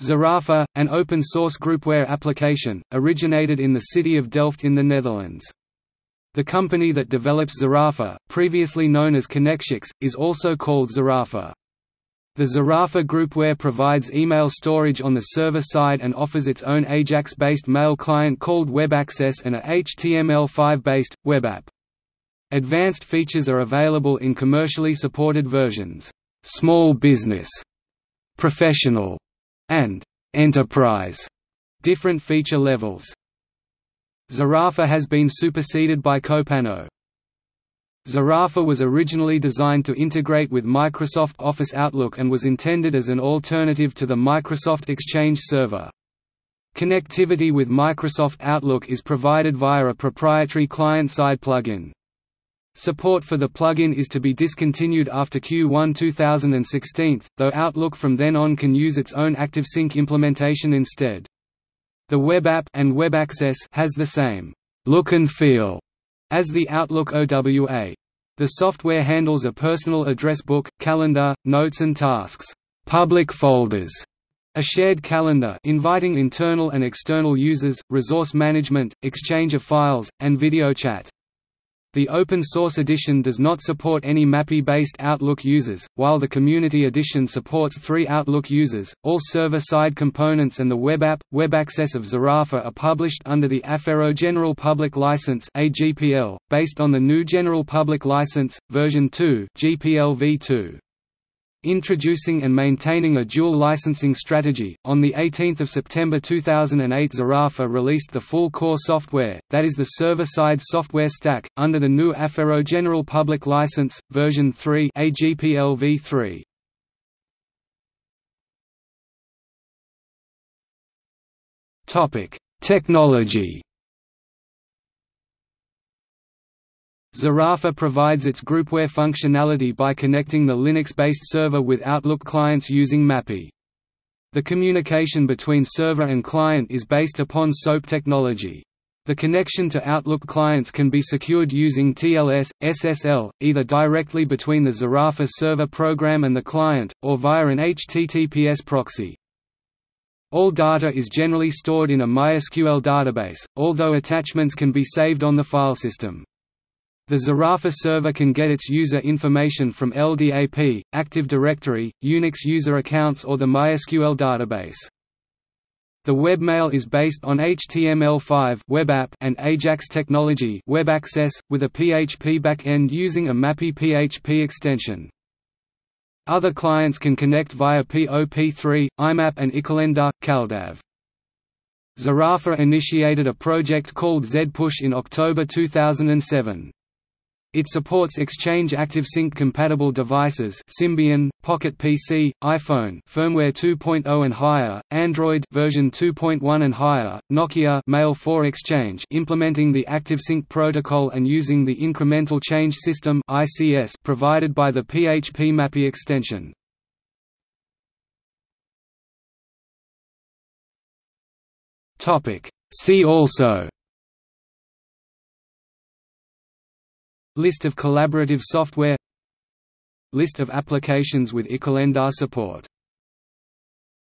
Zarafa, an open-source groupware application, originated in the city of Delft in the Netherlands. The company that develops Zarafa, previously known as Connectux, is also called Zarafa. The Zarafa groupware provides email storage on the server side and offers its own Ajax-based mail client called WebAccess and a HTML5-based, WebApp. Advanced features are available in commercially supported versions, small business, professional, and enterprise, different feature levels. Zarafa has been superseded by Kopano. Zarafa was originally designed to integrate with Microsoft Office Outlook and was intended as an alternative to the Microsoft Exchange Server. Connectivity with Microsoft Outlook is provided via a proprietary client-side plugin. Support for the plugin is to be discontinued after Q1 2016, though Outlook from then on can use its own ActiveSync implementation instead. The web app and WebAccess has the same look and feel as the Outlook OWA. The software handles a personal address book, calendar, notes and tasks, public folders, a shared calendar inviting internal and external users, resource management, exchange of files, and video chat. The open-source edition does not support any MAPI-based Outlook users, while the community edition supports 3 Outlook users. All server-side components and the web app, WebAccess of Zarafa are published under the Afero General Public License (AGPL), based on the new General Public License version 2 (GPLv2). Introducing and maintaining a dual licensing strategy, on 18 September 2008 Zarafa released the full core software, that is the server-side software stack, under the new Afero General Public License, version 3 AGPLv3. Technology. Zarafa provides its groupware functionality by connecting the Linux-based server with Outlook clients using MAPI. The communication between server and client is based upon SOAP technology. The connection to Outlook clients can be secured using TLS/SSL, either directly between the Zarafa server program and the client, or via an HTTPS proxy. All data is generally stored in a MySQL database, although attachments can be saved on the file system. The Zarafa server can get its user information from LDAP, Active Directory, Unix user accounts or the MySQL database. The webmail is based on HTML5 web app and Ajax technology WebAccess, with a PHP backend using a MAPI PHP extension. Other clients can connect via POP3, IMAP and iCalendar, CalDAV. Zarafa initiated a project called Z-Push in October 2007. It supports Exchange ActiveSync compatible devices Symbian, Pocket PC, iPhone firmware 2.0 and higher, Android version 2.1 and higher, Nokia Mail 4 Exchange implementing the ActiveSync protocol and using the incremental change system (ICS) provided by the PHP MAPI extension. Topic: See also. List of collaborative software. List of applications with iCalendar support.